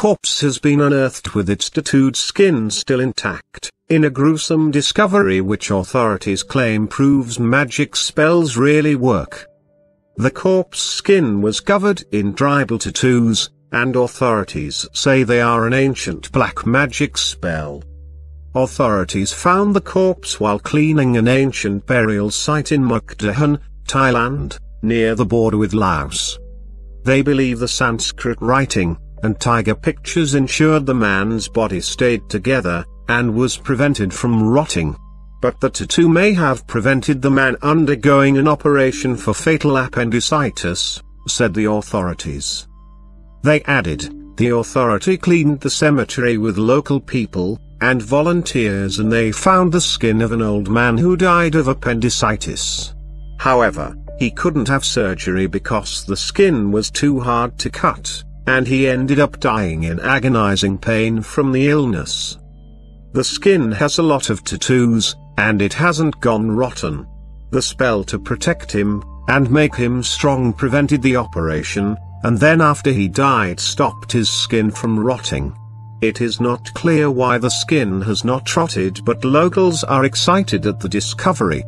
corpse has been unearthed with its tattooed skin still intact, in a gruesome discovery which authorities claim proves magic spells really work. The corpse skin was covered in tribal tattoos, and authorities say they are an ancient black magic spell. Authorities found the corpse while cleaning an ancient burial site in Mukdahan, Thailand, near the border with Laos. They believe the Sanskrit writing and tiger pictures ensured the man's body stayed together and was prevented from rotting. But the tattoo may have prevented the man undergoing an operation for fatal appendicitis, said the authorities. They added, the authority cleaned the cemetery with local people and volunteers, and they found the skin of an old man who died of appendicitis. However, he couldn't have surgery because the skin was too hard to cut, and he ended up dying in agonizing pain from the illness. The skin has a lot of tattoos, and it hasn't gone rotten. The spell to protect him and make him strong prevented the operation, and then after he died stopped his skin from rotting. It is not clear why the skin has not rotted, but locals are excited at the discovery.